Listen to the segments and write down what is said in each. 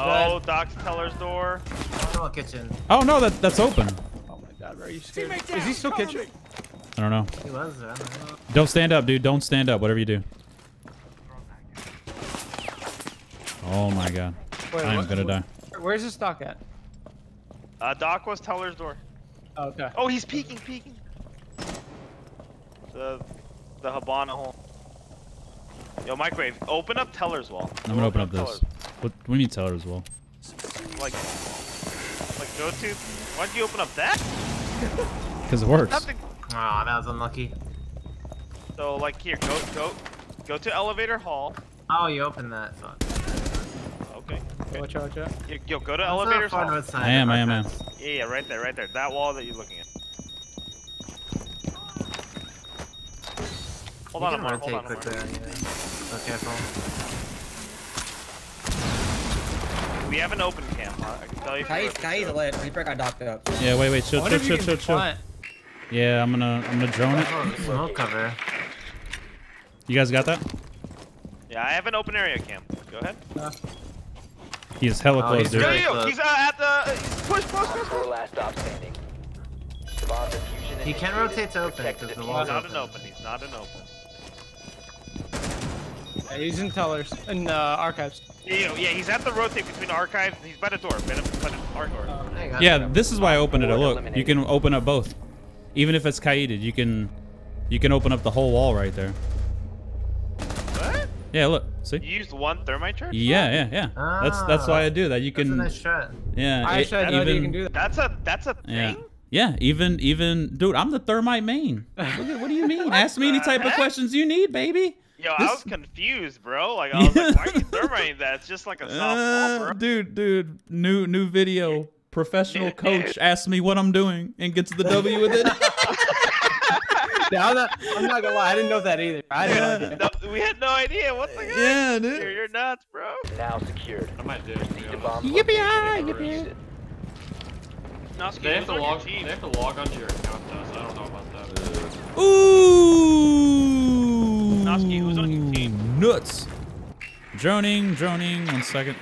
Oh, Doc's teller's door. Oh, kitchen. Oh no, that's open. Oh my God, are you scared? Is he still kitchen? I don't know. He was. I don't know. Don't stand up, dude. Don't stand up. Whatever you do. Oh my God. Wait, I'm gonna die. Where's this Doc at? Doc was teller's door. Oh, okay. Oh, he's peeking. The Habana hole. Yo, microwave, open up teller's wall. I'm gonna open up this. What, we need teller's wall. Like go to. Why'd you open up that? Because it works. Aw, that was unlucky. So like here, go to elevator hall. Oh, you open that. Okay. Watch out. Yo, go to elevator hall. I am. Yeah, right there. That wall that you're looking at. Hold on. There, anyway. So careful. We have an open camp. I can tell you. Kai's lit. We break our dock up. Yeah, wait. Chill. Yeah, I'm gonna drone it. Smoke cover. You guys got that? Yeah, I have an open area camp. Go ahead. He is hella close, dude. He's at the push. Last stop standing. He can't rotate to open. He's not an open. Yeah, he's in tellers and archives. Yeah, he's at the rotate between archives. He's by the door. Yeah, this is why I opened it. Look, you can open up both. Even if it's Kaided, you can open up the whole wall right there. What? Yeah, look. See? You used one thermite charge? Yeah. Ah, that's why I do that. You can. That's a nice shot. Yeah. You can do that. That's a thing. Yeah, even, dude, I'm the thermite main. What do you mean? Ask me any type of questions you need, baby. Yo, I was confused, bro. Like, I was like, why are you thermiting that? It's just like a softball, bro. Dude, new video. Professional coach asks me what I'm doing and gets the W with it. Yeah, I'm not gonna lie, I didn't know that either. We had no idea. What the heck? Yeah, dude. You're nuts, bro. Now secured. I might do it. Yippee! They have to log onto your account, though, so I don't know about that. Ooh! Noski, who's on your team? Nuts! Droning, 1 second.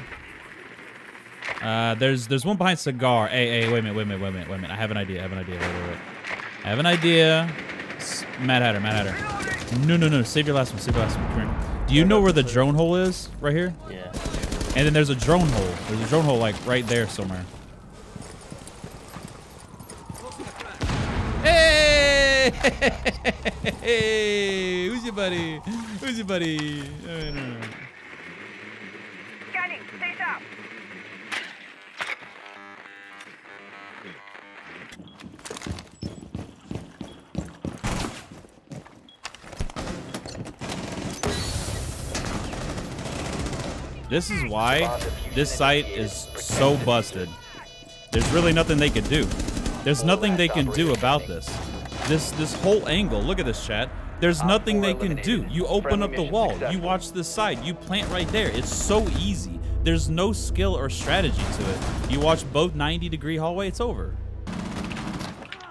There's one behind cigar. Hey, wait a minute. I have an idea. Wait. I have an idea. Mad Hatter. No, save your last one, Come here. Do you know where the drone hole is? Right here? Yeah. And then there's a drone hole. Like, right there somewhere. Hey, who's your buddy? No. Scanning, stay sharp. This is why this site is so busted. There's really nothing they could do. There's nothing they can do about this. This whole angle, look at this chat. There's nothing they can do. You open up the wall, you watch this side, you plant right there. It's so easy. There's no skill or strategy to it. You watch both 90-degree hallway, it's over.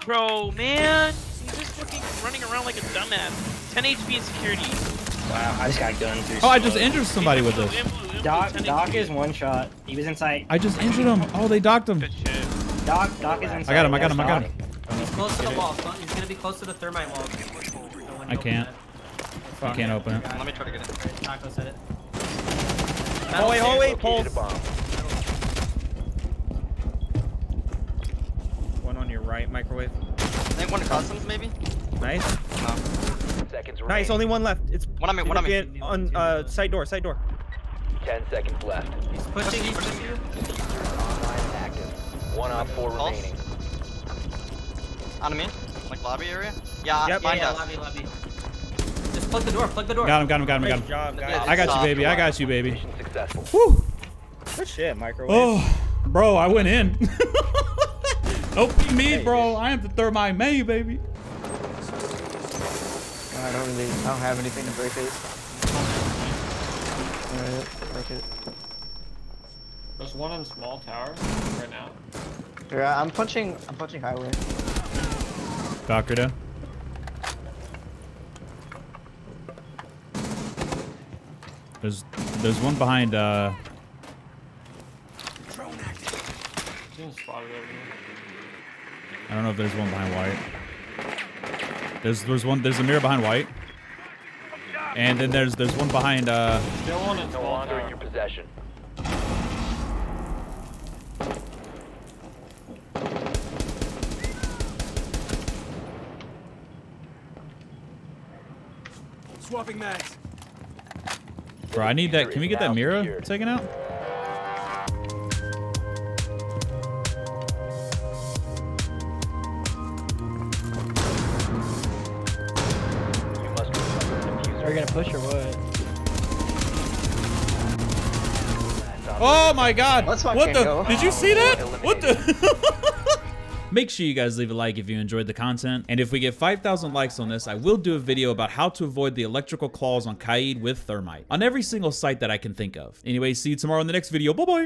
Bro, man, he's just fucking running around like a dumbass. 10 HP in security. Wow, I just got gunned through. Oh, I just injured somebody with this. Doc is one shot. He was in sight. I just injured him. Oh, they docked him. Doc is in sight. I got him. He's close to the wall. He's gonna be close to the thermite wall. I can't open it. Let me try to get it. Taco said it. Hallway, pulse. One on your right, microwave. I think one customs maybe. Nice. Nice. Only one left. It's one on side door. 10 seconds left. He's pushing. Online active. 1 on 4 remaining. On him in? Like lobby area? Yeah, lobby. Just plug the door. Got him. Good job, guys. I got you, baby. Woo! Good shit, microwave. Oh, bro, I went in. Don't be mean, bro. I am the thermite main, baby. I don't have anything to break it. Alright, break it. There's one on small tower right now. Yeah, I'm punching highway. Doctor down. There's one behind Spotted over here. I don't know if there's one behind white. There's a mirror behind white. And then there's one behind still one is no longer in your possession. Swapping mags. Bro, I need that. Can we get that mirror taken out? Are we gonna push or what? Oh my god! What the? Did you see that? What the? Make sure you guys leave a like if you enjoyed the content. And if we get 5,000 likes on this, I will do a video about how to avoid the electrical claws on Kaid with Thermite on every single site that I can think of. Anyway, see you tomorrow in the next video. Bye-bye!